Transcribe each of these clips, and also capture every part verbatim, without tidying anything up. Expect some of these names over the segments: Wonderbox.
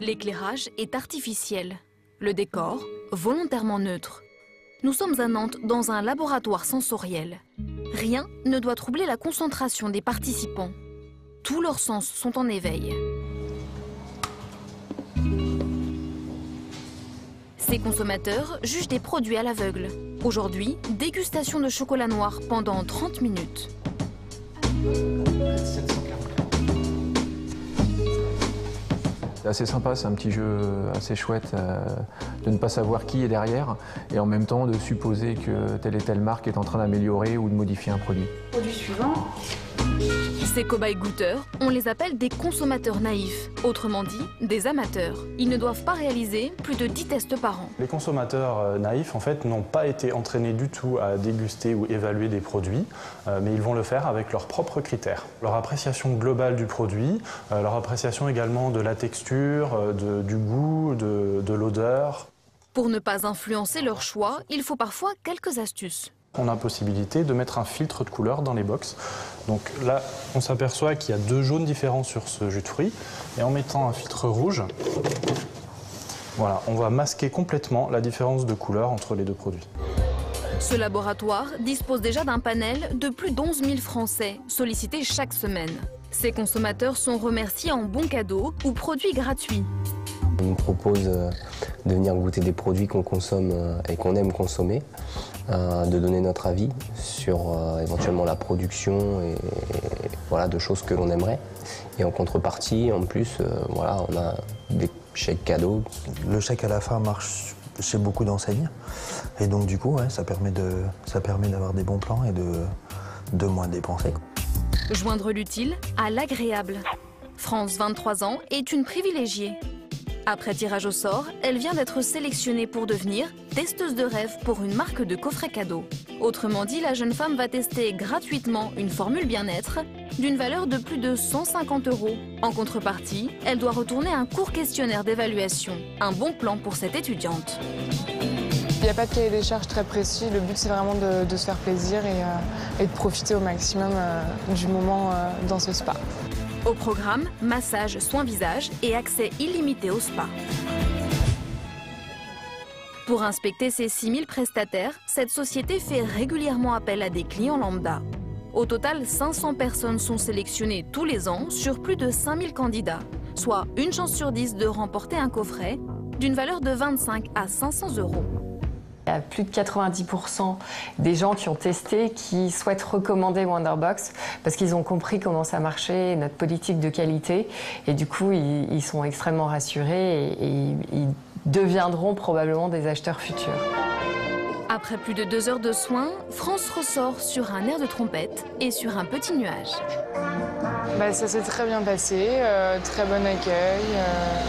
L'éclairage est artificiel. Le décor, volontairement neutre. Nous sommes à Nantes dans un laboratoire sensoriel. Rien ne doit troubler la concentration des participants. Tous leurs sens sont en éveil. Ces consommateurs jugent des produits à l'aveugle. Aujourd'hui, dégustation de chocolat noir pendant trente minutes. C'est assez sympa, c'est un petit jeu assez chouette euh, de ne pas savoir qui est derrière et en même temps de supposer que telle et telle marque est en train d'améliorer ou de modifier un produit. Produit suivant. Ces cobayes goûteurs, on les appelle des consommateurs naïfs, autrement dit des amateurs. Ils ne doivent pas réaliser plus de dix tests par an. Les consommateurs naïfs en fait n'ont pas été entraînés du tout à déguster ou évaluer des produits, euh, mais ils vont le faire avec leurs propres critères. Leur appréciation globale du produit, euh, leur appréciation également de la texture, De, du goût, de, de l'odeur. Pour ne pas influencer leur choix, il faut parfois quelques astuces. On a la possibilité de mettre un filtre de couleur dans les box. Donc là, on s'aperçoit qu'il y a deux jaunes différents sur ce jus de fruits. Et en mettant un filtre rouge, voilà, on va masquer complètement la différence de couleur entre les deux produits. Ce laboratoire dispose déjà d'un panel de plus d'onze mille Français sollicités chaque semaine. Ces consommateurs sont remerciés en bons cadeaux ou produits gratuits. On nous propose de venir goûter des produits qu'on consomme et qu'on aime consommer, de donner notre avis sur éventuellement la production et voilà, de choses que l'on aimerait. Et en contrepartie, en plus, voilà, on a des chèques cadeaux. Le chèque à la fin marche chez beaucoup d'enseignes. Et donc du coup, ouais, ça permet de, ça permet d'avoir des bons plans et de, de moins dépenser, quoi. Joindre l'utile à l'agréable. France, vingt-trois ans, est une privilégiée. Après tirage au sort, elle vient d'être sélectionnée pour devenir testeuse de rêve pour une marque de coffret cadeau. Autrement dit, la jeune femme va tester gratuitement une formule bien-être d'une valeur de plus de cent cinquante euros. En contrepartie, elle doit retourner un court questionnaire d'évaluation. Un bon plan pour cette étudiante. Il n'y a pas de cahier des charges très précis, le but c'est vraiment de, de se faire plaisir et, euh, et de profiter au maximum euh, du moment euh, dans ce spa. Au programme, massage, soins visage et accès illimité au spa. Pour inspecter ces six mille prestataires, cette société fait régulièrement appel à des clients lambda. Au total, cinq cents personnes sont sélectionnées tous les ans sur plus de cinq mille candidats, soit une chance sur dix de remporter un coffret d'une valeur de vingt-cinq à cinq cents euros. Il y a plus de quatre-vingt-dix pour cent des gens qui ont testé qui souhaitent recommander Wonderbox parce qu'ils ont compris comment ça marchait, notre politique de qualité. Et du coup, ils, ils sont extrêmement rassurés et, et ils deviendront probablement des acheteurs futurs. Après plus de deux heures de soins, France ressort sur un air de trompette et sur un petit nuage. Bah, ça s'est très bien passé, euh, très bon accueil. Euh...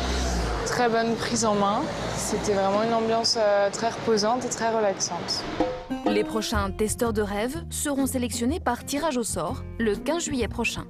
Très bonne prise en main. C'était vraiment une ambiance très reposante et très relaxante. Les prochains testeurs de rêve seront sélectionnés par tirage au sort le quinze juillet prochain.